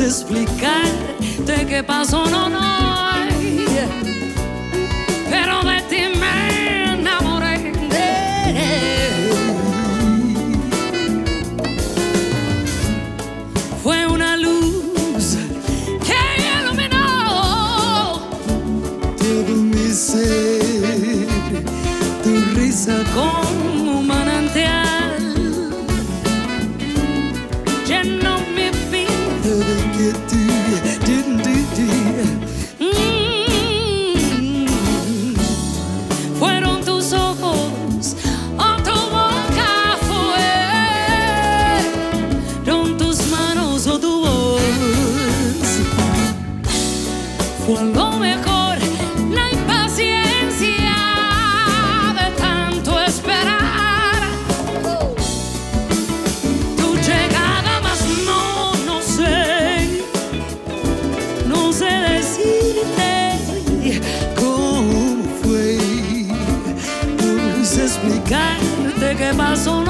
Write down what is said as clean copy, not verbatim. explicar de qué pasó no hay, pero de ti me enamoré. Fue una luz que iluminó todo mi ser, tu risa como un manantial. Fueron tus ojos o tu boca, fueron tus manos o tu voz. Fue lo mejor la impaciencia de tanto esperar tu llegada, mas no sé, no sé decirte cómo fue. Explicarte qué pasó.